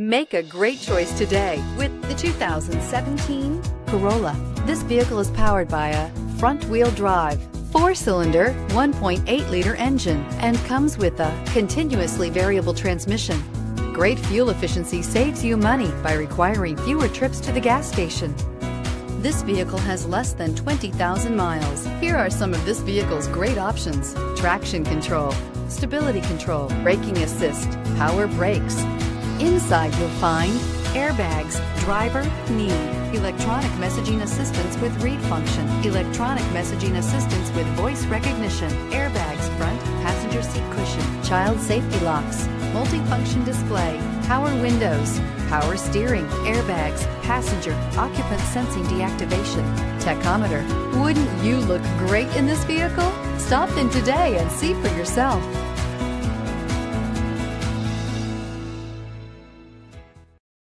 Make a great choice today with the 2017 Corolla. This vehicle is powered by a front-wheel drive, 4-cylinder, 1.8-liter engine, and comes with a continuously variable transmission. Great fuel efficiency saves you money by requiring fewer trips to the gas station. This vehicle has less than 20,000 miles. Here are some of this vehicle's great options: traction control, stability control, braking assist, power brakes. Inside you'll find airbags, driver knee, electronic messaging assistance with read function, electronic messaging assistance with voice recognition, airbags front, passenger seat cushion, child safety locks, multifunction display, power windows, power steering, airbags, passenger occupant sensing deactivation, tachometer. Wouldn't you look great in this vehicle? Stop in today and see for yourself.